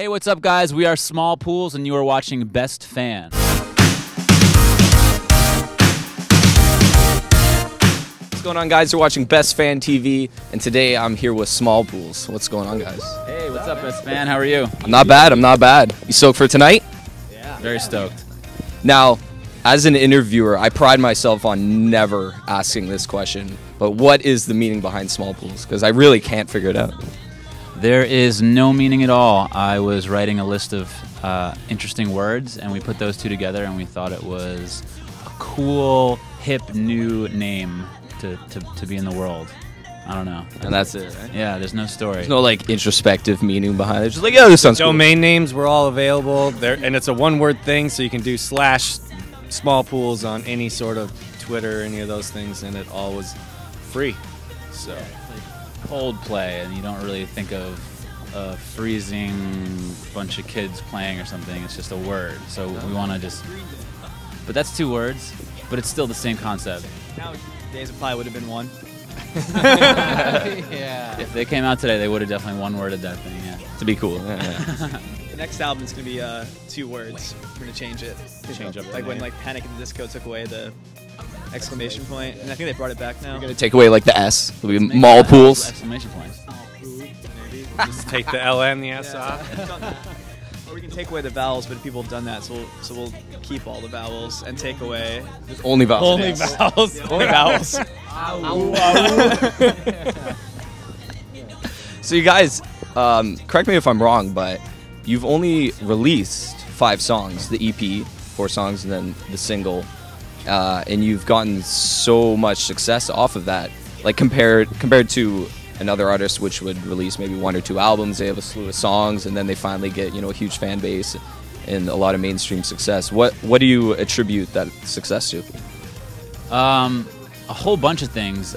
Hey, what's up, guys? We are Smallpools, and you are watching Best Fan. What's going on, guys? You're watching Best Fan TV, and today I'm here with Smallpools. What's going on, guys? Hey, what's up, Best Fan? How are you? I'm not bad. I'm not bad. You stoked for tonight? Yeah. Very stoked. Now, as an interviewer, I pride myself on never asking this question, but what is the meaning behind Smallpools? Because I really can't figure it out. There is no meaning at all. I was writing a list of interesting words, and we put those two together, and we thought it was a cool, hip, new name to be in the world. I don't know. And that's it, right? Yeah, there's no story. There's no, like, introspective meaning behind it. It's just like, oh, this sounds cool. Domain names were all available, and it's a one-word thing, so you can do /Smallpools on any sort of Twitter, any of those things, and it all was free, so... Coldplay, and you don't really think of a freezing bunch of kids playing or something. It's just a word. So we want to just... But that's two words, but it's still the same concept. Nowadays, probably would have been one. Yeah. If they came out today, they would have definitely one word at that thing, yeah. To be cool. Yeah. The next album's going to be two words. We're going to change it. Change up. Like when like Panic! At the Disco took away the... exclamation point, and I think they brought it back now. You're gonna take away like the S. It'll be Smallpools. Exclamation point. Maybe we'll just take the L and the S off. Or we can take away the vowels, but people have done that, so we'll keep all the vowels and take away only vowels. Only vowels. Yeah. Only vowels. So you guys, correct me if I'm wrong, but you've only released 5 songs, the EP, 4 songs, and then the single. And you've gotten so much success off of that, like compared to another artist, which would release maybe 1 or 2 albums, they have a slew of songs, and then they finally get, you know, a huge fan base and a lot of mainstream success. What do you attribute that success to? A whole bunch of things.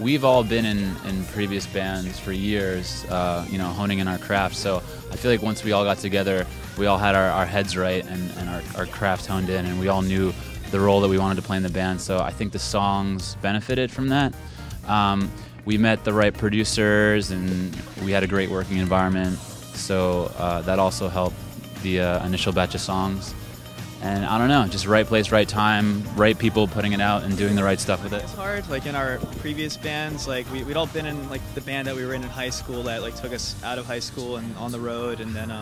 We've all been in previous bands for years, you know, honing in our craft. So I feel like once we all got together, we all had our heads right and our craft honed in, and we all knew the role that we wanted to play in the band, so I think the songs benefited from that. We met the right producers, and we had a great working environment, so that also helped the initial batch of songs. And I don't know, just right place, right time, right people putting it out and doing the right stuff with it. It's hard, like in our previous bands, like we'd all been in like the band that we were in high school that like took us out of high school and on the road, and then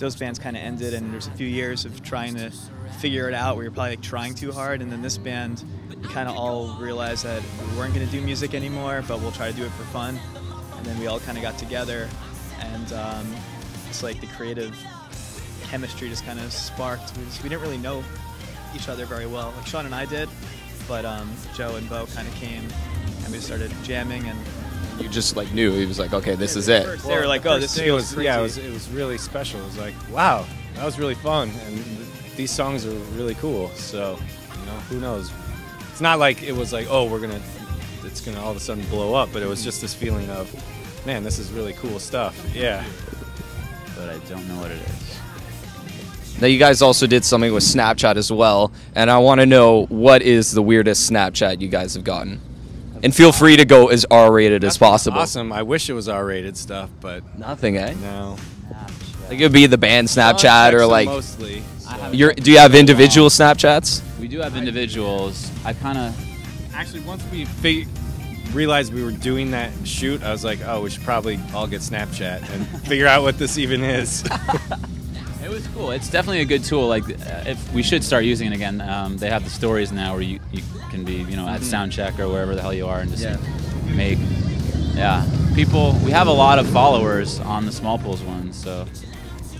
those bands kind of ended, and there's a few years of trying to figure it out. We were probably like trying too hard, and then this band, we kind of all realized that we weren't going to do music anymore, but we'll try to do it for fun. And then we all kind of got together, and it's like the creative chemistry just kind of sparked. We didn't really know each other very well. Like Sean and I did, but Joe and Bo kind of came, and we started jamming and. You just like knew, he was like, okay, this is it. They were like, oh, this feels crazy. Yeah, it was really special. It was like, wow, that was really fun, and these songs are really cool. So, you know, who knows? It's not like it was like, oh, it's gonna all of a sudden blow up, but it was just this feeling of, man, this is really cool stuff. Yeah. But I don't know what it is. Now you guys also did something with Snapchat as well, and I want to know what is the weirdest Snapchat you guys have gotten. And feel free to go as R-rated as possible. Awesome. I wish it was R-rated stuff, but nothing, eh? No. Snapchat. Like it would be the band Snapchat or like. Mostly. So. Do you have individual Snapchats? We do have individuals. I kind of. Actually, once we realized we were doing that shoot, I was like, oh, we should probably all get Snapchat and figure out what this even is. It was cool. It's definitely a good tool. Like, if we should start using it again. They have the stories now where you can be, you know, at soundcheck or wherever the hell you are and just make. Yeah, people. We have a lot of followers on the Smallpools one, so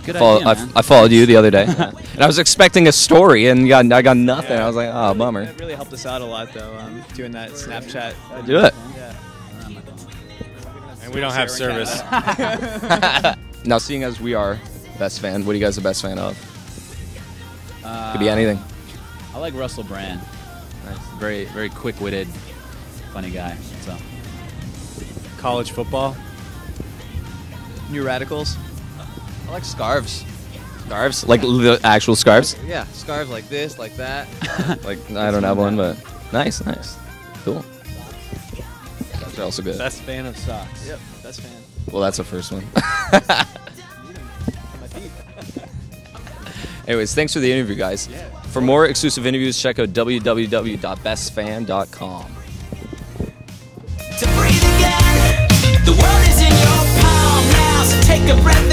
good idea, man. I followed you the other day, and I was expecting a story, and I got nothing. Yeah, I was like, oh, really, bummer. It really helped us out a lot, though, doing that Snapchat. Do it. Yeah. And we don't have service. Now, seeing as we are. Best fan. What are you guys the best fan of? Could be anything. I like Russell Brand. Nice. Very, very quick-witted, funny guy. So, college football. New Radicals. I like scarves. Scarves, like the actual scarves. Yeah, scarves like this, like that. Like I don't have one, but nice, nice, cool. That's also good. Best fan of socks. Yep, best fan. Well, that's the first one. Anyways, thanks for the interview, guys. For more exclusive interviews, check out www.bestfan.com. To breathe again, the world is in your palm now, so take a breath.